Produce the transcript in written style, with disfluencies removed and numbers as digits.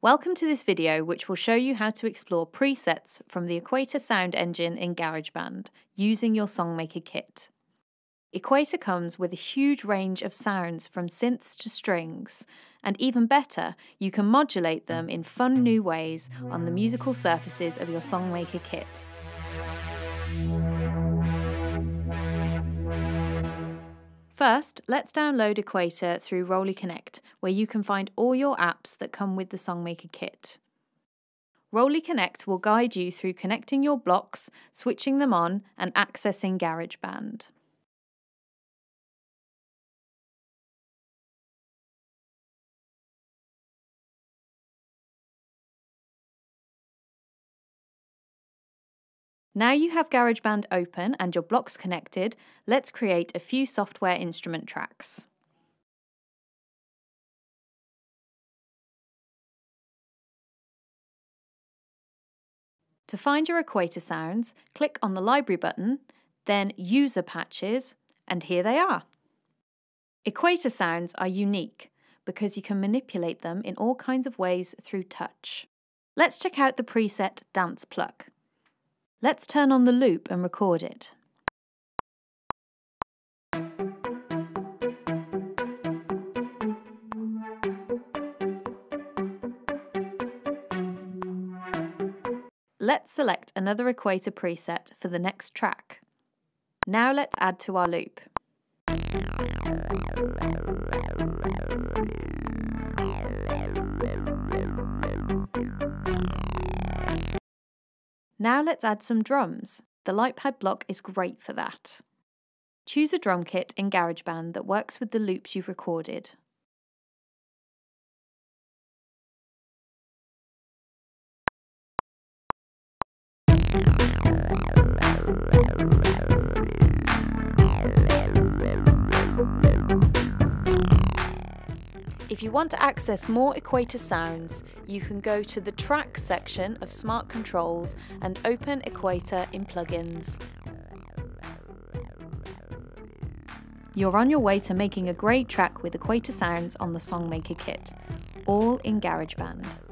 Welcome to this video, which will show you how to explore presets from the Equator sound engine in GarageBand using your Songmaker kit. Equator comes with a huge range of sounds from synths to strings, and even better, you can modulate them in fun new ways on the musical surfaces of your Songmaker kit. First, let's download Equator through ROLI Connect, where you can find all your apps that come with the Songmaker kit. ROLI Connect will guide you through connecting your blocks, switching them on, and accessing GarageBand. Now you have GarageBand open and your blocks connected, let's create a few software instrument tracks. To find your Equator sounds, click on the Library button, then User Patches, and here they are. Equator sounds are unique because you can manipulate them in all kinds of ways through touch. Let's check out the preset Dance Pluck. Let's turn on the loop and record it. Let's select another Equator preset for the next track. Now let's add to our loop. Now let's add some drums. The Lightpad block is great for that. Choose a drum kit in GarageBand that works with the loops you've recorded. If you want to access more Equator sounds, you can go to the Track section of Smart Controls and open Equator in Plugins. You're on your way to making a great track with Equator sounds on the Songmaker kit, all in GarageBand.